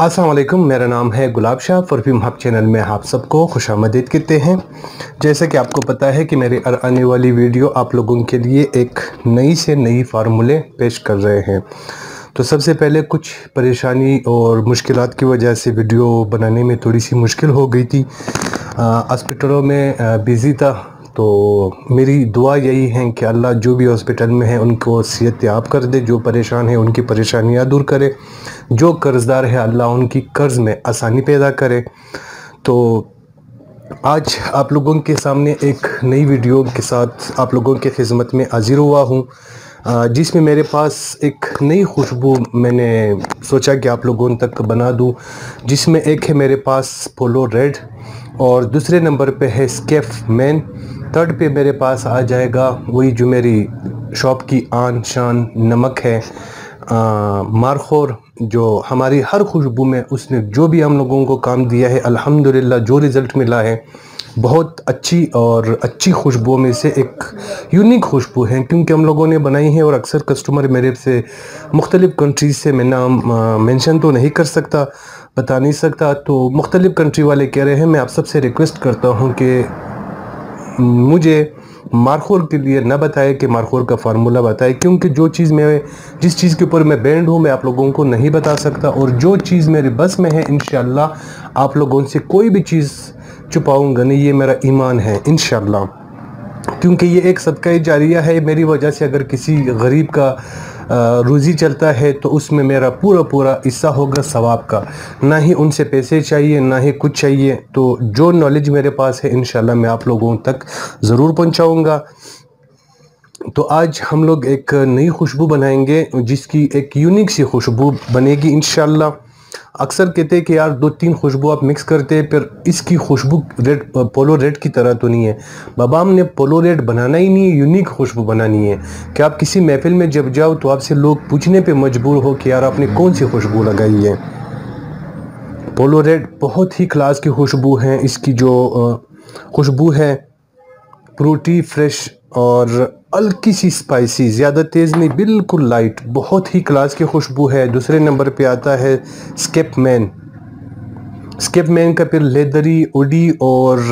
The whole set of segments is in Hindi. अस्सलाम वालेकुम, मेरा नाम है Gulab Shah. Perfume hub channel में आप सबको खुशामदीद कहते हैं। जैसे कि आपको पता है कि मेरी आने वाली वीडियो आप लोगों के लिए एक नई से नई फार्मूले पेश कर रहे हैं। तो सबसे पहले कुछ परेशानी और मुश्किलात की वजह से वीडियो बनाने में थोड़ी सी मुश्किल हो गई थी, हॉस्पिटलों में बिज़ी था। तो मेरी दुआ यही है कि अल्लाह जो भी हॉस्पिटल में है उनको सेहत याब कर दे, जो परेशान है उनकी परेशानियाँ दूर करे, जो कर्जदार है अल्लाह उनकी कर्ज में आसानी पैदा करे। तो आज आप लोगों के सामने एक नई वीडियो के साथ आप लोगों की खिदमत में हाजिर हुआ हूँ, जिसमें मेरे पास एक नई खुशबू मैंने सोचा कि आप लोगों तक बना दूँ। जिसमें एक है मेरे पास पोलो रेड और दूसरे नंबर पे है स्केप मैन, थर्ड पे मेरे पास आ जाएगा वही जो मेरी शॉप की आन शान नमक है मारखोर, जो हमारी हर खुशबू में उसने जो भी हम लोगों को काम दिया है अल्हम्दुलिल्लाह जो रिज़ल्ट मिला है बहुत अच्छी और अच्छी खुशबुओं में से एक यूनिक खुशबू है, क्योंकि हम लोगों ने बनाई है। और अक्सर कस्टमर मेरे से मुख्तलिफ़ कंट्रीज़ से, मैं नाम मेंशन तो नहीं कर सकता, बता नहीं सकता, तो मुख्तलिफ़ कंट्री वाले कह रहे हैं। मैं आप सबसे रिक्वेस्ट करता हूं कि मुझे मारखोर के लिए ना बताएं कि मारखोर का फार्मूला बताएं, क्योंकि जो चीज़ मैं जिस चीज़ के ऊपर मैं बैंड हूँ मैं आप लोगों को नहीं बता सकता। और जो चीज़ मेरे बस में है इंशाल्लाह आप लोगों से कोई भी चीज़ छुपाऊँगा नहीं, ये मेरा ईमान है इंशाल्लाह, क्योंकि ये एक सदका जारिया है। मेरी वजह से अगर किसी गरीब का रोज़ी चलता है तो उसमें मेरा पूरा पूरा हिस्सा होगा सवाब का, ना ही उनसे पैसे चाहिए ना ही कुछ चाहिए। तो जो नॉलेज मेरे पास है इंशाल्लाह मैं आप लोगों तक ज़रूर पहुंचाऊंगा। तो आज हम लोग एक नई खुशबू बनाएंगे जिसकी एक यूनिक सी खुशबू बनेगी इंशाल्लाह। अक्सर कहते हैं कि यार दो तीन खुशबू आप मिक्स करते हैं, फिर इसकी खुशबू रेड पोलो रेड की तरह तो नहीं है। बाबा हमने पोलो रेड बनाना ही नहीं है, यूनिक खुशबू बनानी है कि आप किसी महफिल में जब जाओ तो आपसे लोग पूछने पे मजबूर हो कि यार आपने कौन सी खुशबू लगाई है। पोलो रेड बहुत ही क्लास की खुशबू है, इसकी जो खुशबू है फ्रूटी, फ्रेश और हल्की सी स्पाइसी, ज़्यादा तेज़ नहीं, बिल्कुल लाइट, बहुत ही क्लास की खुशबू है। दूसरे नंबर पे आता है स्केप मैन। स्केप मैन का फिर लेदरी उडी और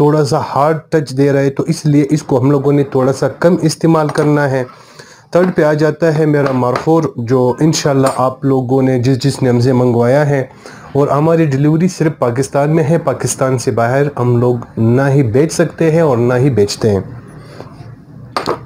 थोड़ा सा हार्ड टच दे रहा है, तो इसलिए इसको हम लोगों ने थोड़ा सा कम इस्तेमाल करना है। थर्ड पे आ जाता है मेरा मारखोर, जो इंशाल्लाह आप लोगों ने जिस हमसे मंगवाया है, और हमारी डिलीवरी सिर्फ पाकिस्तान में है, पाकिस्तान से बाहर हम लोग ना ही बेच सकते हैं और ना ही बेचते हैं।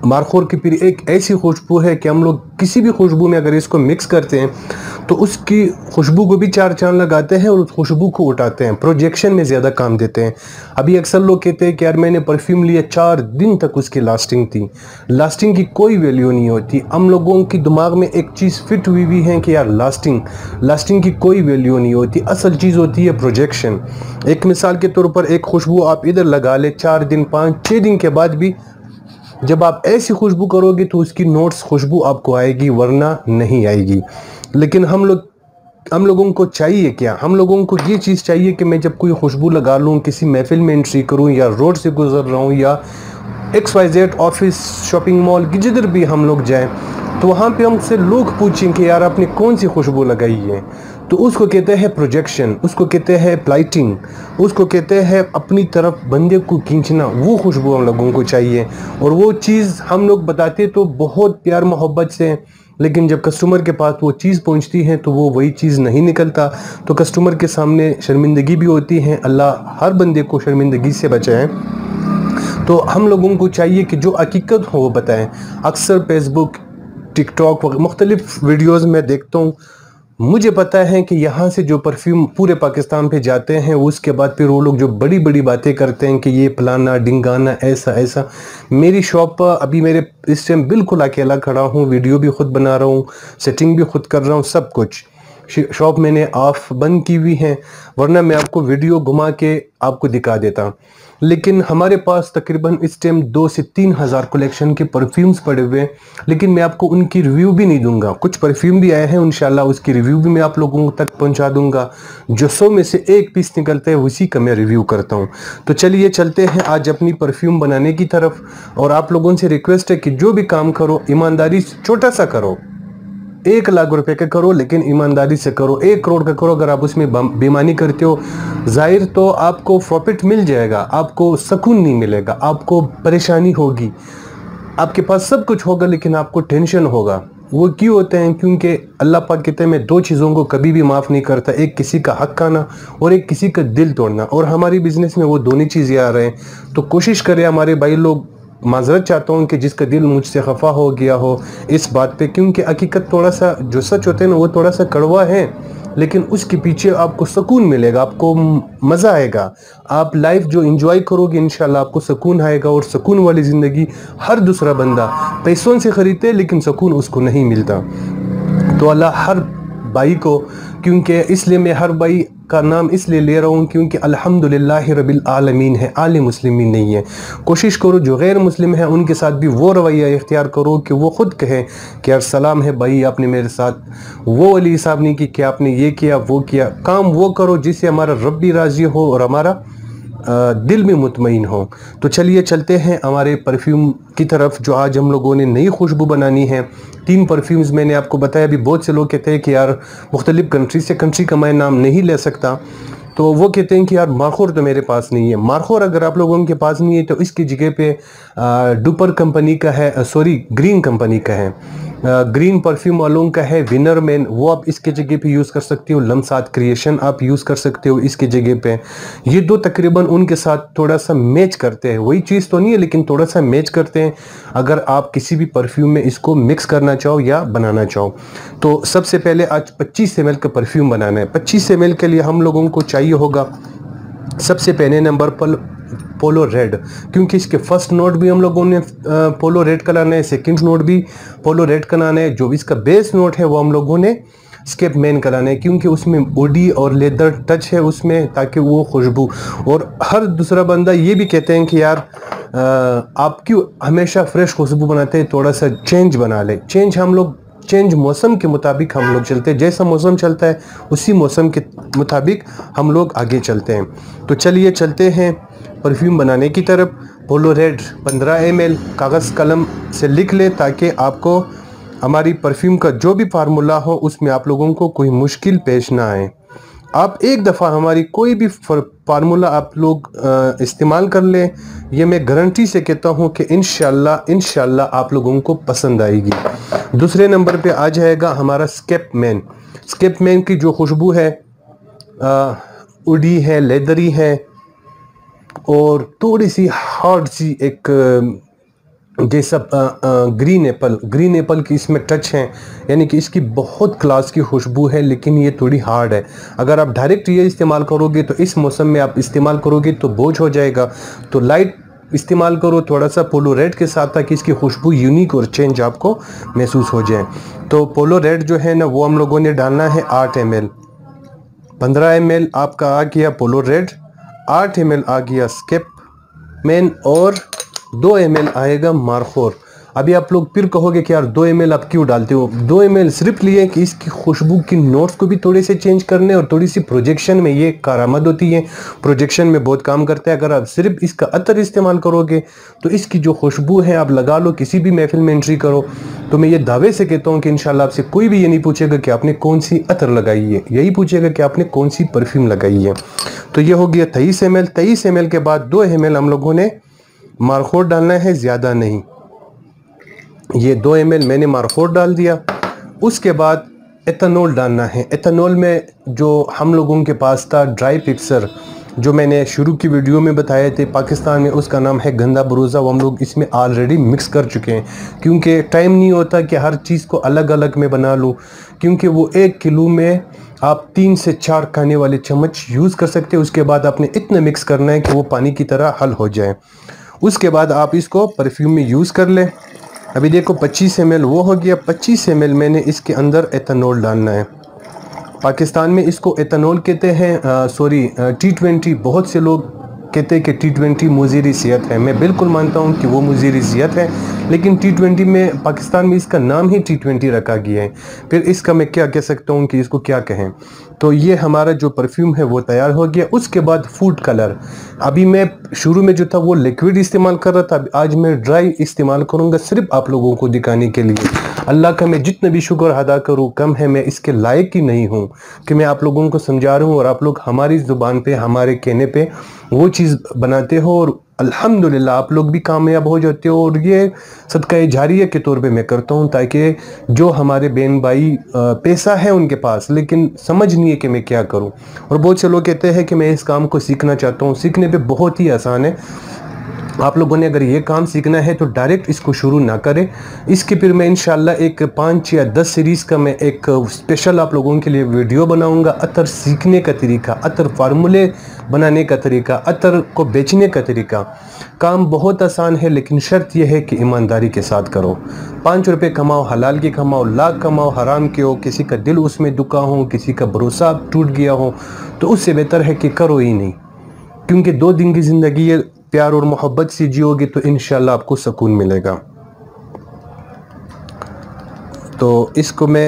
मारखोर की फिर एक ऐसी खुशबू है कि हम लोग किसी भी खुशबू में अगर इसको मिक्स करते हैं तो उसकी खुशबू को भी चार चांद लगाते हैं और उस खुशबू को उठाते हैं, प्रोजेक्शन में ज़्यादा काम देते हैं। अभी अक्सर लोग कहते हैं कि यार मैंने परफ्यूम लिया 4 दिन तक उसकी लास्टिंग थी, लास्टिंग की कोई वैल्यू नहीं होती। हम लोगों की दिमाग में एक चीज़ फिट हुई भी है कि यार लास्टिंग की कोई वैल्यू नहीं होती, असल चीज़ होती है प्रोजेक्शन। एक मिसाल के तौर पर एक खुशबू आप इधर लगा ले 4 दिन 5-6 दिन के बाद भी जब आप ऐसी खुशबू करोगे तो उसकी नोट्स खुशबू आपको आएगी, वरना नहीं आएगी। लेकिन हम लोगों को चाहिए क्या? हम लोगों को ये चीज़ चाहिए कि मैं जब कोई खुशबू लगा लूँ, किसी महफिल में एंट्री करूँ या रोड से गुजर रहा हूँ या XYZ ऑफिस, शॉपिंग मॉल की जिधर भी हम लोग जाएँ तो वहाँ पे हमसे लोग पूछें कि यार आपने कौन सी खुशबू लगाई है। तो उसको कहते हैं प्रोजेक्शन, उसको कहते हैं प्लाइटिंग, उसको कहते हैं अपनी तरफ बंदे को खींचना। वो खुशबू हम लोगों को चाहिए और वो चीज़ हम लोग बताते तो बहुत प्यार मोहब्बत से, लेकिन जब कस्टमर के पास वो चीज़ पहुंचती है तो वो वही चीज़ नहीं निकलता, तो कस्टमर के सामने शर्मिंदगी भी होती है। अल्लाह हर बंदे को शर्मिंदगी से बचाए। तो हम लोगों को चाहिए कि जो हकीकत हो वो बताएं। अक्सर फेसबुक, टिकटॉक वगैरह मुख्तलिफ़ वीडियोज़ में देखता हूँ। मुझे पता है कि यहाँ से जो परफ्यूम पूरे पाकिस्तान पे जाते हैं उसके बाद फिर वो लोग जो बड़ी बड़ी बातें करते हैं कि ये फलाना डिंगाना ऐसा ऐसा। मेरी शॉप पर अभी मेरे इस टाइम बिल्कुल अकेला खड़ा हूँ, वीडियो भी खुद बना रहा हूँ, सेटिंग भी खुद कर रहा हूँ, सब कुछ। शॉप मैंने ऑफ बंद की हुई है, वरना मैं आपको वीडियो घुमा के आपको दिखा देता। लेकिन हमारे पास तकरीबन इस टाइम 2 से 3 हज़ार कलेक्शन के परफ्यूम्स पड़े हुए, लेकिन मैं आपको उनकी रिव्यू भी नहीं दूंगा। कुछ परफ्यूम भी आए हैं इंशाल्लाह उसकी रिव्यू भी मैं आप लोगों तक पहुंचा दूंगा, जो 100 में से एक पीस निकलता है उसी का मैं रिव्यू करता हूं। तो चलिए चलते हैं आज अपनी परफ्यूम बनाने की तरफ। और आप लोगों से रिक्वेस्ट है कि जो भी काम करो ईमानदारी से छोटा सा करो, 1 लाख रुपए का करो, लेकिन ईमानदारी से करो। 1 करोड़ का करो, अगर आप उसमें बेईमानी करते हो जाहिर तो आपको प्रॉफिट मिल जाएगा, आपको सुकून नहीं मिलेगा, आपको परेशानी होगी, आपके पास सब कुछ होगा लेकिन आपको टेंशन होगा। वो क्यों होते हैं? क्योंकि अल्लाह पाक कहते हैं मैं 2 चीज़ों को कभी भी माफ़ नहीं करता, एक किसी का हक खाना और एक किसी का दिल तोड़ना, और हमारी बिज़नेस में वो दोनों चीज़ें आ रहे हैं। तो कोशिश करें हमारे भाई लोग, माजरत चाहता हूँ कि जिसका दिल मुझसे खफा हो गया हो इस बात पे, क्योंकि हकीकत थोड़ा सा जो सच होते हैं ना वो थोड़ा सा कड़वा है, लेकिन उसके पीछे आपको सुकून मिलेगा, आपको मज़ा आएगा, आप लाइफ जो एंजॉय करोगे इंशाल्लाह आपको सुकून आएगा। और सुकून वाली ज़िंदगी हर दूसरा बंदा पैसों से ख़रीदते लेकिन सुकून उसको नहीं मिलता। तो अल्लाह हर भाई को, क्योंकि इसलिए मैं हर भाई का नाम इसलिए ले रहा हूँ क्योंकि अल्हम्दुलिल्लाह रब्बिल आलमीन है, आले मुस्लिमीन नहीं है। कोशिश करो जो गैर मुस्लिम हैं उनके साथ भी वो रवैया इख्तियार करो कि वो ख़ुद कहें कि यार सलाम है भाई आपने मेरे साथ वो वाली हिसाब नहीं की कि आपने ये किया वो किया। काम वो करो जिससे हमारा रब भी राज़ी हो और हमारा दिल में मुतमईन हो। तो चलिए चलते हैं हमारे परफ्यूम की तरफ, जो आज हम लोगों ने नई खुशबू बनानी है। 3 परफ्यूम्स मैंने आपको बताया। अभी बहुत से लोग कहते हैं कि यार मुख्तलिफ़ कंट्री से कंट्री का मैं नाम नहीं ले सकता, तो वो कहते हैं कि यार मारखोर तो मेरे पास नहीं है। मारखोर अगर आप लोगों के पास नहीं है तो इसकी जगह पे डुपर कंपनी का है, ग्रीन कंपनी का है, ग्रीन परफ्यूम वालों का है विनर मैन, वो आप इसके जगह पे यूज़ कर सकते हो। लमसात क्रिएशन आप यूज़ कर सकते हो इसके जगह पे। ये 2 तकरीबन उनके साथ थोड़ा सा मैच करते हैं, वही चीज़ तो नहीं है लेकिन थोड़ा सा मैच करते हैं, अगर आप किसी भी परफ्यूम में इसको मिक्स करना चाहो या बनाना चाहो। तो सबसे पहले आज 25 ml का परफ्यूम बनाना है। 25 ml के लिए हम लोगों को चाहिए होगा सबसे पहले नंबर पर पोलो रेड, क्योंकि इसके फर्स्ट नोट भी हम लोगों ने पोलो रेड का लाना है, सेकंड नोट भी पोलो रेड का लाना है, जो इसका बेस नोट है वो हम लोगों ने स्केप मैन का लाना है, क्योंकि उसमें बॉडी और लेदर टच है उसमें, ताकि वो खुशबू। और हर दूसरा बंदा ये भी कहते हैं कि यार आप क्यों हमेशा फ्रेश खुशबू बनाते हैं, थोड़ा सा चेंज बना ले। चेंज हम लोग मौसम के मुताबिक हम लोग चलते हैं, जैसा मौसम चलता है उसी मौसम के मुताबिक हम लोग आगे चलते हैं। तो चलिए चलते हैं परफ्यूम बनाने की तरफ। पोलो रेड 15 ml कागज़ कलम से लिख ले, ताकि आपको हमारी परफ्यूम का जो भी फार्मूला हो उसमें आप लोगों को कोई मुश्किल पेश ना आए। आप एक दफ़ा हमारी कोई भी फार्मूला आप लोग इस्तेमाल कर लें, ये मैं गारंटी से कहता हूँ कि इंशाल्लाह आप लोगों को पसंद आएगी। दूसरे नंबर पे आ जाएगा हमारा स्केप मैन। स्केप मैन की जो खुशबू है उड़ी है, लेदरी है और थोड़ी सी हार्ड सी एक जैसा ग्रीन एप्पल की इसमें टच है, यानी कि इसकी बहुत क्लास की खुशबू है लेकिन ये थोड़ी हार्ड है। अगर आप डायरेक्ट ये इस्तेमाल करोगे तो इस मौसम में आप इस्तेमाल करोगे तो बोझ हो जाएगा। तो लाइट इस्तेमाल करो थोड़ा सा पोलो रेड के साथ, ताकि इसकी खुशबू यूनिक और चेंज आपको महसूस हो जाए। तो पोलो रेड जो है ना वो हम लोगों ने डालना है 8 ml। 15 ml आपका आ गया पोलो रेड, 8 ml आ गया स्केप मैन और 2 ml आएगा मारखोर। अभी आप लोग फिर कहोगे कि यार 2 ml आप क्यों डालते हो? 2 ml सिर्फ लिए कि इसकी खुशबू की नोट्स को भी थोड़े से चेंज करने, और थोड़ी सी प्रोजेक्शन में ये कारामद होती है, प्रोजेक्शन में बहुत काम करता है। अगर आप सिर्फ इसका अतर इस्तेमाल करोगे तो इसकी जो खुशबू है आप लगा लो, किसी भी महफिल में एंट्री करो तो मैं ये दावे से कहता हूँ कि इंशाल्लाह आपसे कोई भी ये नहीं पूछेगा कि आपने कौन सी अतर लगाई है, यही पूछेगा कि आपने कौन सी परफ्यूम लगाई है। तो ये हो गया 23 ml। 23 ml के बाद 2 ml हम लोगों ने मारखोर डालना है, ज़्यादा नहीं। ये 2 ml मैंने मारखोर डाल दिया। उसके बाद एथेनॉल डालना है। एथेनॉल में जो हम लोगों के पास था ड्राई पिक्सर, जो मैंने शुरू की वीडियो में बताए थे, पाकिस्तान में उसका नाम है गंदा बरूज़ा, वो हम लोग इसमें ऑलरेडी मिक्स कर चुके हैं, क्योंकि टाइम नहीं होता कि हर चीज़ को अलग अलग में बना लूँ, क्योंकि वो 1 किलो में आप 3 से 4 खाने वाले चम्मच यूज़ कर सकते हैं। उसके बाद आपने इतना मिक्स करना है कि वो पानी की तरह हल हो जाए। उसके बाद आप इसको परफ्यूम में यूज़ कर लें। अभी देखो 25 ml वो हो गया। 25 ml मैंने इसके अंदर एथेनॉल डालना है। पाकिस्तान में इसको एथेनॉल कहते हैं, T20। बहुत से लोग कहते हैं कि T20 मुज़ीरी सेहत है, मैं बिल्कुल मानता हूँ कि वो मुज़ीरी सेहत है, लेकिन T20 में पाकिस्तान में इसका नाम ही T20 रखा गया है। फिर इसका मैं क्या कह सकता हूँ कि इसको क्या कहें। तो ये हमारा जो परफ्यूम है वो तैयार हो गया। उसके बाद फूड कलर, अभी मैं शुरू में जो था वो लिक्विड इस्तेमाल कर रहा था, आज मैं ड्राई इस्तेमाल करूँगा सिर्फ आप लोगों को दिखाने के लिए। अल्लाह का मैं जितना भी शुक्र अदा करूँ कम है, मैं इसके लायक ही नहीं हूँ कि मैं आप लोगों को समझा रहा हूँ और आप लोग हमारी ज़ुबान पे हमारे कहने पे वो चीज़ बनाते हो और अल्हम्दुलिल्लाह आप लोग भी कामयाब हो जाते हो। और ये सदका जारिया के तौर पे मैं करता हूँ ताकि जो हमारे बहन भाई पैसा है उनके पास, लेकिन समझ नहीं है कि मैं क्या करूँ। और बहुत से लोग कहते हैं कि मैं इस काम को सीखना चाहता हूँ, सीखने पे बहुत ही आसान है। आप लोगों ने अगर ये काम सीखना है तो डायरेक्ट इसको शुरू ना करें। इसके फिर मैं इंशाल्लाह एक 5 या 10 सीरीज़ का मैं एक स्पेशल आप लोगों के लिए वीडियो बनाऊंगा। अतर सीखने का तरीका, अतर फार्मूले बनाने का तरीका, अतर को बेचने का तरीका। काम बहुत आसान है लेकिन शर्त यह है कि ईमानदारी के साथ करो। 5 रुपये कमाओ, हलाल के कमाओ, लाख कमाओ, हराम के हो, किसी का दिल उसमें दुखा हो, किसी का भरोसा टूट गया हो, तो उससे बेहतर है कि करो ही नहीं। क्योंकि 2 दिन की ज़िंदगी ये प्यार और मोहब्बत से जियोगे तो इंशाल्लाह आपको सुकून मिलेगा। तो इसको मैं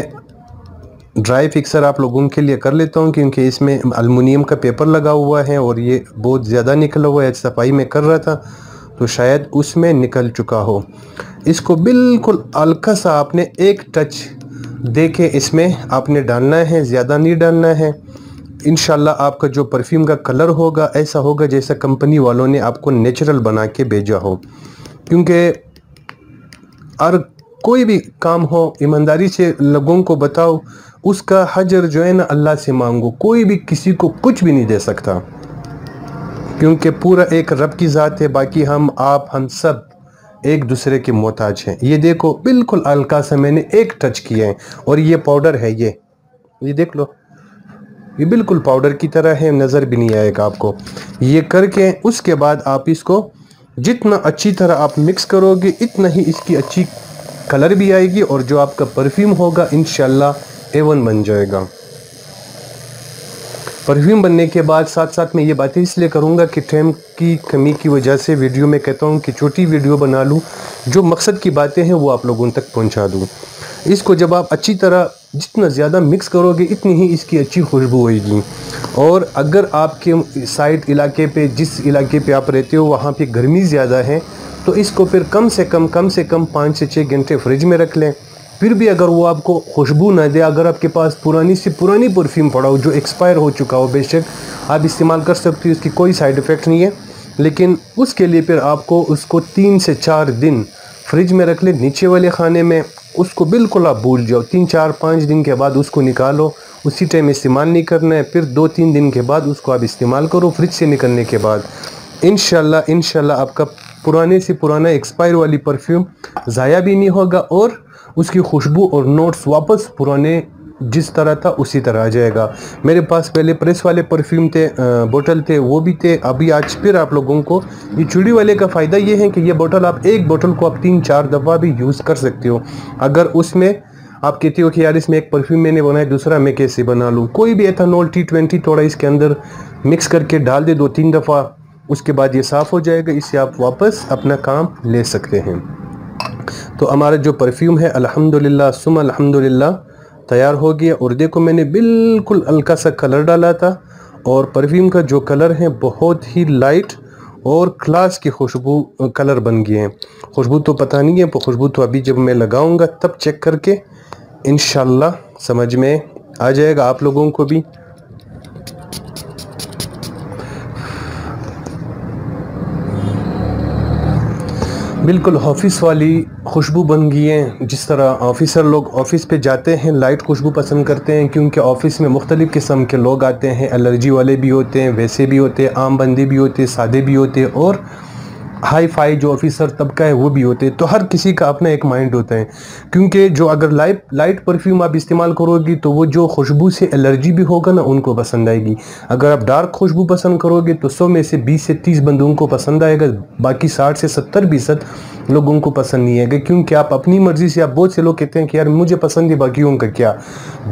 ड्राई फिक्सर आप लोगों के लिए कर लेता हूँ क्योंकि इसमें अलमुनियम का पेपर लगा हुआ है और ये बहुत ज़्यादा निकला हुआ है। सफाई में कर रहा था तो शायद उसमें निकल चुका हो। इसको बिल्कुल हल्का सा आपने एक टच देके इसमें आपने डालना है, ज़्यादा नहीं डालना है। इंशाल्लाह आपका जो परफ्यूम का कलर होगा ऐसा होगा जैसा कंपनी वालों ने आपको नेचुरल बना के भेजा हो। क्योंकि और कोई भी काम हो ईमानदारी से लोगों को बताओ, उसका हजर जो है ना अल्लाह से मांगो। कोई भी किसी को कुछ भी नहीं दे सकता क्योंकि पूरा एक रब की ज़ात है। बाकी हम आप हम सब एक दूसरे के मोहताज हैं। ये देखो बिल्कुल हल्का सा मैंने एक टच किया है और ये पाउडर है। ये देख लो, ये बिल्कुल पाउडर की तरह है, नज़र भी नहीं आएगा आपको। ये करके उसके बाद आप इसको जितना अच्छी तरह आप मिक्स करोगे इतना ही इसकी अच्छी कलर भी आएगी और जो आपका परफ्यूम होगा इंशाल्लाह एवन बन जाएगा। परफ्यूम बनने के बाद साथ साथ मैं ये बातें इसलिए करूँगा कि टाइम की कमी की वजह से वीडियो में कहता हूँ कि छोटी वीडियो बना लूँ, जो मकसद की बातें हैं वो आप लोगों तक पहुँचा दूँ। इसको जब आप अच्छी तरह जितना ज़्यादा मिक्स करोगे इतनी ही इसकी अच्छी खुशबू होगी। और अगर आपके साइड इलाके पे, जिस इलाके पे आप रहते हो वहाँ पे गर्मी ज़्यादा है तो इसको फिर कम से कम 5 से 6 घंटे फ्रिज में रख लें। फिर भी अगर वो आपको खुशबू ना दे, अगर आपके पास पुरानी से पुरानी परफ्यूम पड़ा हो जो एक्सपायर हो चुका हो, बेशक आप इस्तेमाल कर सकते हो, इसकी कोई साइड इफ़ेक्ट नहीं है। लेकिन उसके लिए फिर आपको उसको 3 से 4 दिन फ्रिज में रख लें, नीचे वाले खाने में। उसको बिल्कुल आप भूल जाओ। 3, 4, 5 दिन के बाद उसको निकालो, उसी टाइम इस्तेमाल नहीं करना है। फिर 2-3 दिन के बाद उसको आप इस्तेमाल करो फ्रिज से निकलने के बाद। इंशाल्लाह आपका पुराने से पुराना एक्सपायर वाली परफ्यूम ज़ाया भी नहीं होगा और उसकी खुशबू और नोट्स वापस पुराने जिस तरह था उसी तरह आ जाएगा। मेरे पास पहले प्रेस वाले परफ्यूम थे, बोतल थे, वो भी थे। अभी आज फिर आप लोगों को ये चूड़ी वाले का फ़ायदा ये है कि ये बोतल आप एक बोतल को आप 3-4 दफ़ा भी यूज़ कर सकते हो। अगर उसमें आप कहते हो कि यार इसमें एक परफ्यूम मैंने बनाया, दूसरा मैं कैसे बना लूँ, कोई भी एथानॉल T20 थोड़ा इसके अंदर मिक्स करके डाल दे 2-3 दफ़ा, उसके बाद ये साफ़ हो जाएगा। इससे आप वापस अपना काम ले सकते हैं। तो हमारा जो परफ्यूम है अल्हम्दुलिल्लाह सुम अल्हम्दुलिल्लाह तैयार हो गया। और देखो मैंने बिल्कुल हल्का सा कलर डाला था और परफ्यूम का जो कलर है बहुत ही लाइट और क्लास की खुशबू कलर बन गए हैं। खुशबू तो पता नहीं है, खुशबू तो अभी जब मैं लगाऊंगा तब चेक करके इंशाल्लाह समझ में आ जाएगा आप लोगों को भी। बिल्कुल ऑफिस वाली खुशबू बन गई है। जिस तरह ऑफिसर लोग ऑफिस पे जाते हैं लाइट खुशबू पसंद करते हैं, क्योंकि ऑफिस में मुख्तलिफ़ किस्म के लोग आते हैं। एलर्जी वाले भी होते हैं, वैसे भी होते हैं, आम बंदे भी होते हैं, सादे भी होते हैं और हाई फाई जो ऑफिसर तबका है वो भी होते हैं। तो हर किसी का अपना एक माइंड होता है। क्योंकि जो अगर लाइट परफ्यूम आप इस्तेमाल करोगी तो वो जो खुशबू से एलर्जी भी होगा ना उनको पसंद आएगी। अगर आप डार्क खुशबू पसंद करोगे तो 100 में से 20 से 30 बंदों को पसंद आएगा, बाकी 60 से 70% लोगों को पसंद नहीं आएगा। क्योंकि आप अपनी मर्ज़ी से, आप बहुत से लोग कहते हैं कि यार मुझे पसंद है, बाकियों का क्या,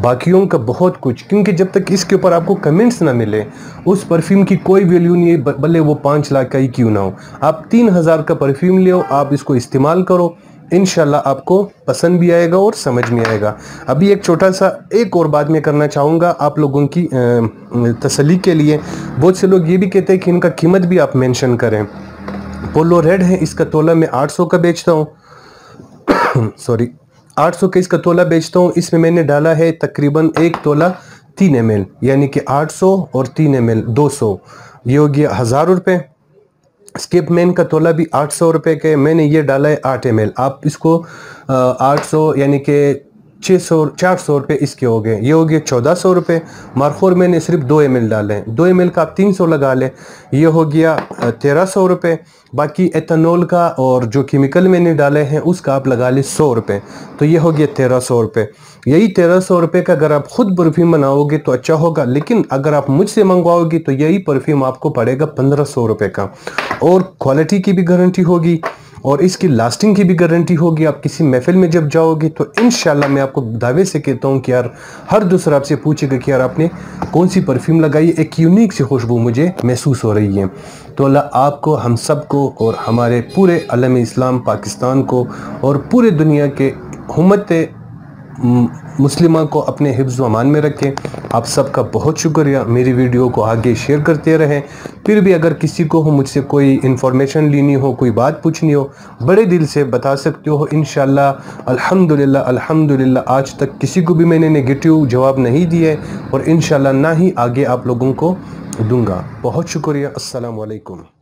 बाकियों का बहुत कुछ। क्योंकि जब तक इसके ऊपर आपको कमेंट्स ना मिले उस परफ्यूम की कोई वैल्यू नहीं है, भले वो 5 लाख का ही क्यों ना हो। आप 3000 का परफ्यूम ले आओ, आप इसको इस्तेमाल करो, इंशाल्लाह आपको पसंद भी आएगा और समझ में आएगा। अभी एक छोटा सा एक और बात मैं करना चाहूँगा आप लोगों की तसल्ली के लिए। बहुत से लोग ये भी कहते हैं कि इनका कीमत भी आप मेंशन करें। पोलो रेड है, इसका तोला मैं 800 का बेचता हूँ सॉरी 800 का इसका तोला बेचता हूँ। इसमें मैंने डाला है तकरीबन एक तोला 3 ml, यानी कि 800 और 3 ml 200, ये हो गया 1000 रुपये। स्केप मैन का तोला भी 800 रुपये के, मैंने ये डाला है 8 ml। आप इसको 800 यानी कि 400 रुपये इसके हो गए, ये हो गए 1400 रुपये। मारखोर मैंने सिर्फ 2 ml डाले हैं, 2 ml का आप 300 लगा लें, ये हो गया 1300 रुपये। बाकी एथेनॉल का और जो केमिकल मैंने डाले हैं उसका आप लगा लें 100 रुपये, तो ये हो गया 1300 रुपये। यही 1300 रुपये का अगर आप ख़ुद परफ्यूम बनाओगे तो अच्छा होगा, लेकिन अगर आप मुझसे मंगवाओगे तो यही परफ्यूम आपको पड़ेगा 1500 रुपये का। और क्वालिटी की भी गारंटी होगी और इसकी लास्टिंग की भी गारंटी होगी। आप किसी महफिल में जब जाओगे तो इंशाल्लाह मैं आपको दावे से कहता हूँ कि यार हर दूसरा आपसे पूछेगा कि यार आपने कौन सी परफ्यूम लगाई, एक यूनिक सी खुशबू मुझे महसूस हो रही है। तो अल्लाह आपको, हम सब को और हमारे पूरे आलम इस्लाम पाकिस्तान को और पूरे दुनिया के उम्मत मुस्लिमा को अपने हिफ्ज़ व अमान में रखें। आप सबका बहुत शुक्रिया। मेरी वीडियो को आगे शेयर करते रहें। फिर भी अगर किसी को मुझसे कोई इन्फॉर्मेशन लेनी हो, कोई बात पूछनी हो, बड़े दिल से बता सकते हो। इंशाल्लाह अल्हम्दुलिल्लाह आज तक किसी को भी मैंने नेगेटिव जवाब नहीं दिए और इंशाल्लाह ना ही आगे आप लोगों को दूंगा। बहुत शुक्रिया। अस्सलाम वालेकुम।